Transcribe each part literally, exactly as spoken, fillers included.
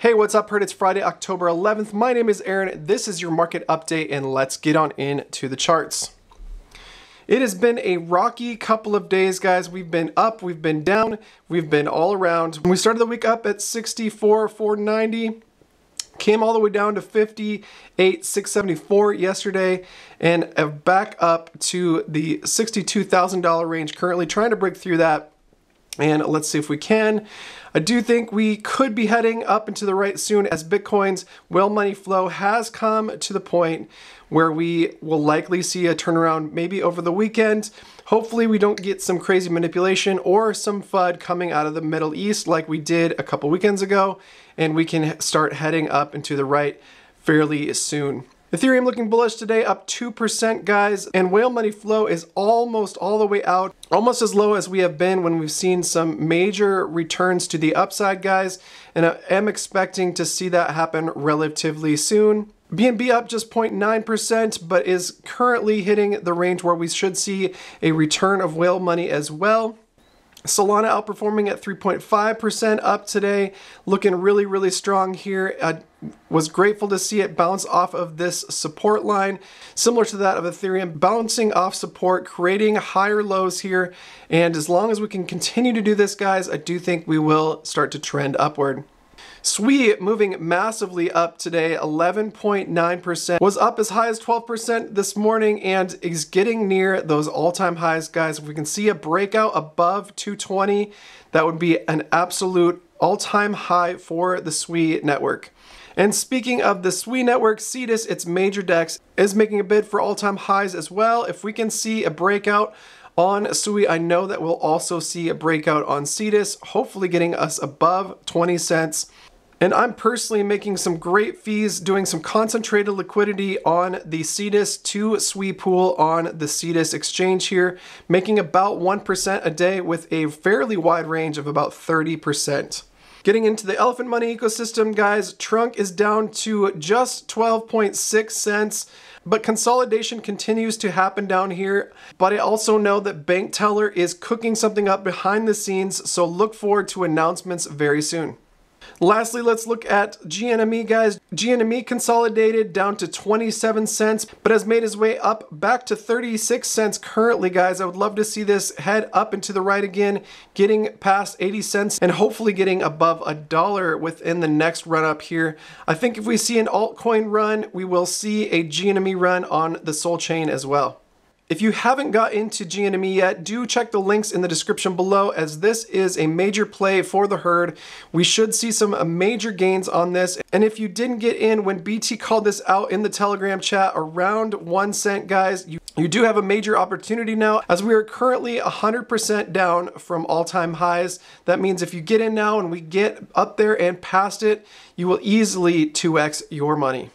Hey, what's up, herd? It's Friday, October eleventh. My name is Aaron. This is your market update, and let's get on into the charts. It has been a rocky couple of days, guys. We've been up, we've been down, we've been all around. We started the week up at sixty-four four ninety, came all the way down to fifty-eight six seventy-four yesterday, and back up to the sixty-two thousand dollar range currently, trying to break through that. And let's see if we can. I do think we could be heading up and to the right soon, as Bitcoin's whale money flow has come to the point where we will likely see a turnaround maybe over the weekend. Hopefully we don't get some crazy manipulation or some FUD coming out of the Middle East like we did a couple weekends ago, and we can start heading up and to the right fairly soon. Ethereum looking bullish today, up two percent, guys, and whale money flow is almost all the way out, almost as low as we have been when we've seen some major returns to the upside, guys, and I am expecting to see that happen relatively soon. B N B up just zero point nine percent, but is currently hitting the range where we should see a return of whale money as well. Solana outperforming at three point five percent up today, looking really, really strong here. I was grateful to see it bounce off of this support line, similar to that of Ethereum, bouncing off support, creating higher lows here. And as long as we can continue to do this, guys, I do think we will start to trend upward. S U I moving massively up today, eleven point nine percent, was up as high as twelve percent this morning and is getting near those all-time highs, guys. If we can see a breakout above two twenty, that would be an absolute all-time high for the S U I network. And speaking of the S U I network, Cetus, its major DEX, is making a bid for all-time highs as well. If we can see a breakout on S U I, I know that we'll also see a breakout on Cetus, hopefully getting us above twenty cents. And I'm personally making some great fees doing some concentrated liquidity on the Cetus to S U I pool on the Cetus exchange here, making about one percent a day with a fairly wide range of about thirty percent. Getting into the Elephant Money ecosystem, guys, Trunk is down to just twelve point six cents, but consolidation continues to happen down here. But I also know that Bank Teller is cooking something up behind the scenes, so look forward to announcements very soon. Lastly, let's look at G N M E, guys. G N M E consolidated down to twenty-seven cents, but has made his way up back to thirty-six cents currently, guys. I would love to see this head up and to the right again, getting past eighty cents and hopefully getting above a dollar within the next run up here. I think if we see an altcoin run, we will see a G N M E run on the Soul Chain as well. If you haven't got into G N M E yet, do check the links in the description below, as this is a major play for the herd. We should see some major gains on this. And if you didn't get in when B T called this out in the Telegram chat around one cent, guys, you, you do have a major opportunity now, as we are currently one hundred percent down from all-time highs. That means if you get in now and we get up there and past it, you will easily two X your money.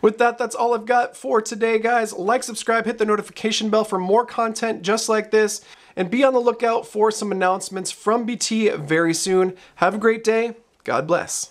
With that, that's all I've got for today, guys. Like, subscribe, hit the notification bell for more content just like this, and be on the lookout for some announcements from B T very soon. Have a great day. God bless.